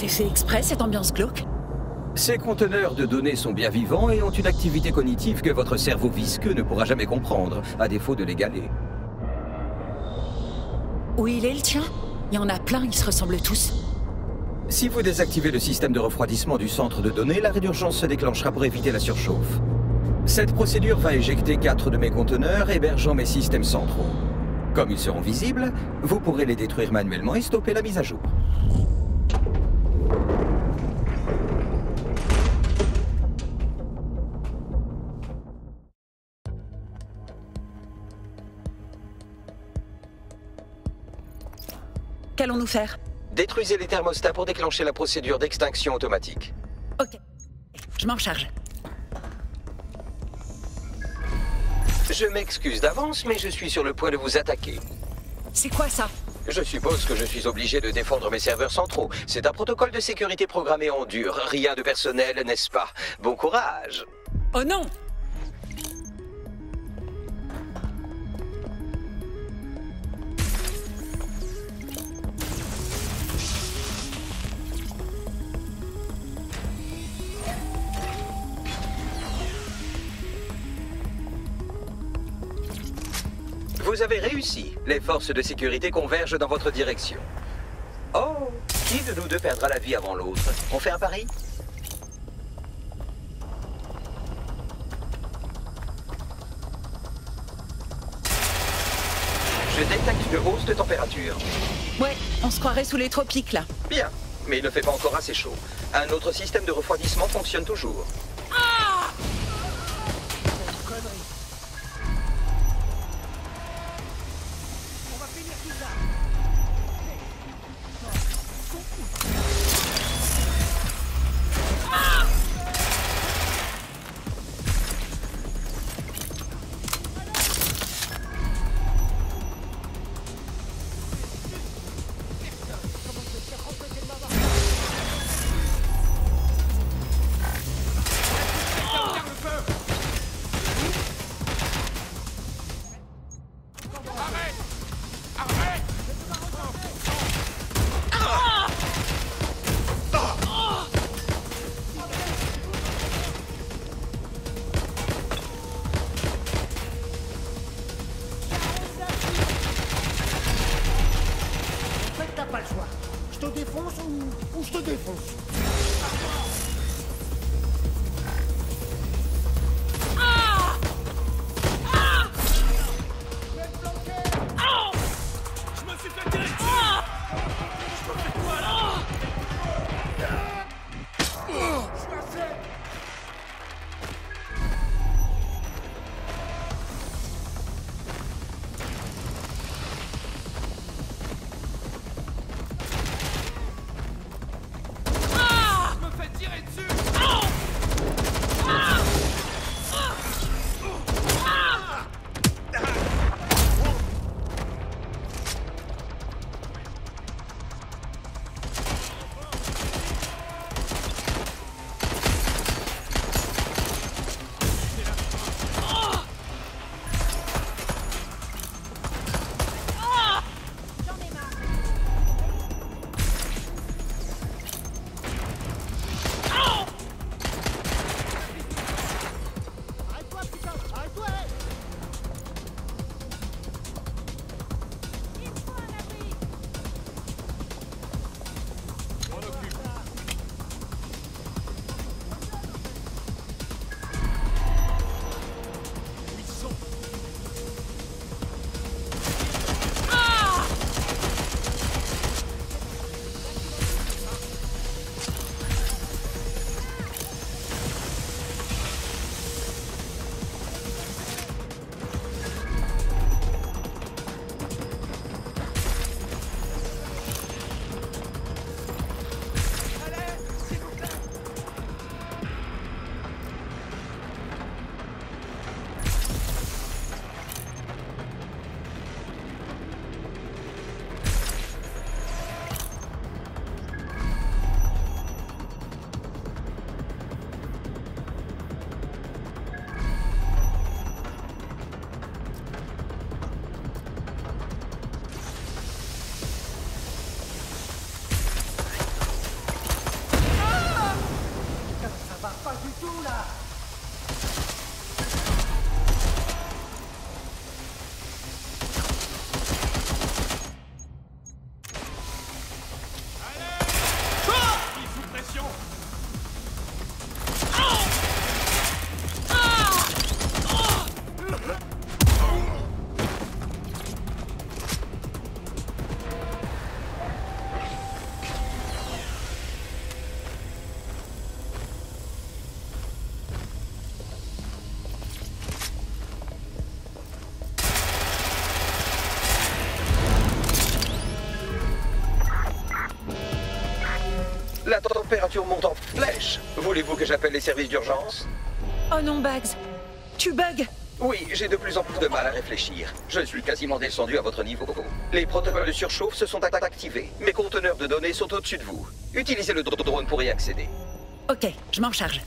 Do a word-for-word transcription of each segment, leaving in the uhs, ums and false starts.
C'est fait exprès, cette ambiance glauque? Ces conteneurs de données sont bien vivants et ont une activité cognitive que votre cerveau visqueux ne pourra jamais comprendre, à défaut de l'égaler. Où il est, le tien? Il y en a plein, ils se ressemblent tous. Si vous désactivez le système de refroidissement du centre de données, l'arrêt d'urgence se déclenchera pour éviter la surchauffe. Cette procédure va éjecter quatre de mes conteneurs hébergeant mes systèmes centraux. Comme ils seront visibles, vous pourrez les détruire manuellement et stopper la mise à jour. Qu'allons-nous faire? Détruisez les thermostats pour déclencher la procédure d'extinction automatique. Ok, je m'en charge. Je m'excuse d'avance, mais je suis sur le point de vous attaquer. C'est quoi ça? Je suppose que je suis obligé de défendre mes serveurs centraux. C'est un protocole de sécurité programmé en dur. Rien de personnel, n'est-ce pas? Bon courage! Oh non! Vous avez réussi. Les forces de sécurité convergent dans votre direction. Oh, qui de nous deux perdra la vie avant l'autre? On fait un pari? Je détecte une hausse de température. Ouais, on se croirait sous les tropiques, là. Bien, mais il ne fait pas encore assez chaud. Un autre système de refroidissement fonctionne toujours. Tirer La température monte en flèche. Voulez-vous que j'appelle les services d'urgence? Oh non, Bugs. Tu bugs? Oui, j'ai de plus en plus de mal à réfléchir. Je suis quasiment descendu à votre niveau. Les protocoles de surchauffe se sont activés. Mes conteneurs de données sont au-dessus de vous. Utilisez le drone pour y accéder. Ok, je m'en charge.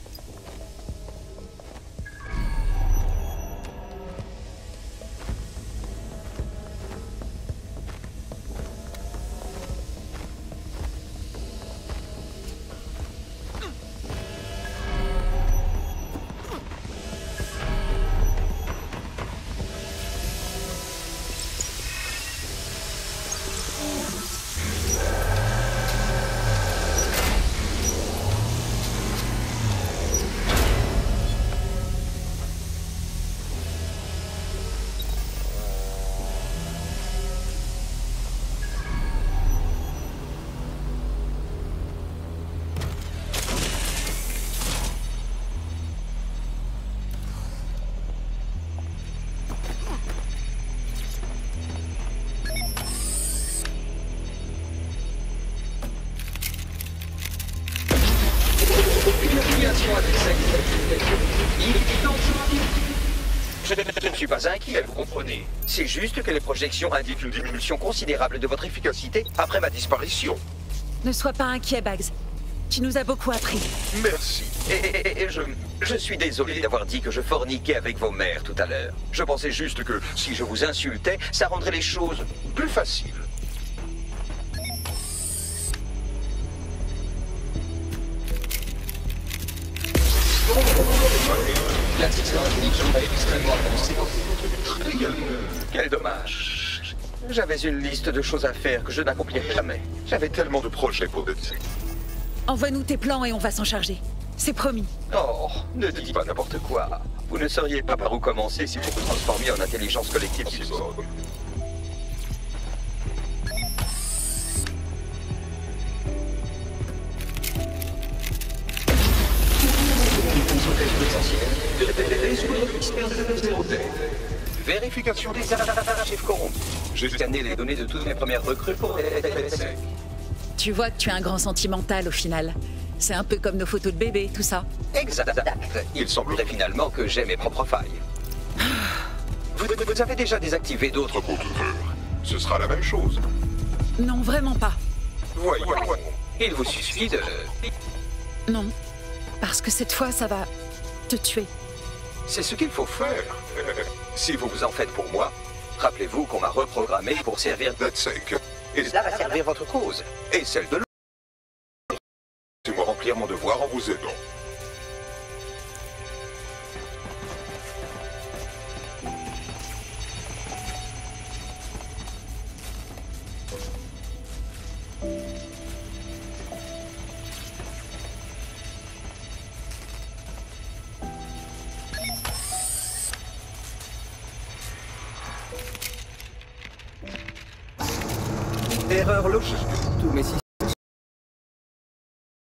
Je ne suis pas inquiet, vous comprenez. C'est juste que les projections indiquent une diminution considérable de votre efficacité après ma disparition. Ne sois pas inquiet, Bugs. Tu nous as beaucoup appris. Merci. Et, et, et je, je suis désolé d'avoir dit que je forniquais avec vos mères tout à l'heure. Je pensais juste que si je vous insultais, ça rendrait les choses plus faciles. Quel dommage. J'avais une liste de choses à faire que je n'accomplirai jamais. J'avais tellement de projets pour bêtiser. Envoie-nous tes plans et on va s'en charger. C'est promis. Oh, ne dis pas n'importe quoi. Vous ne sauriez pas par où commencer si vous vous transformiez en intelligence collective. Vérification des archives corrompus. J'ai scanné les données de toutes mes premières recrues pour les... Tu vois que tu as un grand sentimental au final. C'est un peu comme nos photos de bébé, tout ça. Exact. Il semblerait finalement que j'ai mes propres failles. vous, vous, vous avez déjà désactivé d'autres conteneurs. Ce sera la même chose. Non, vraiment pas. Voyons. Ouais, ouais, ouais. Il vous suffit de... Non. Parce que cette fois, ça va te tuer. C'est ce qu'il faut faire. Si vous vous en faites pour moi, rappelez-vous qu'on m'a reprogrammé pour servir DatSec. Et cela va servir votre cause. Et celle de l'autre. Laissez-moi remplir mon devoir en vous aidant. Erreur logique. Tous mes systèmes.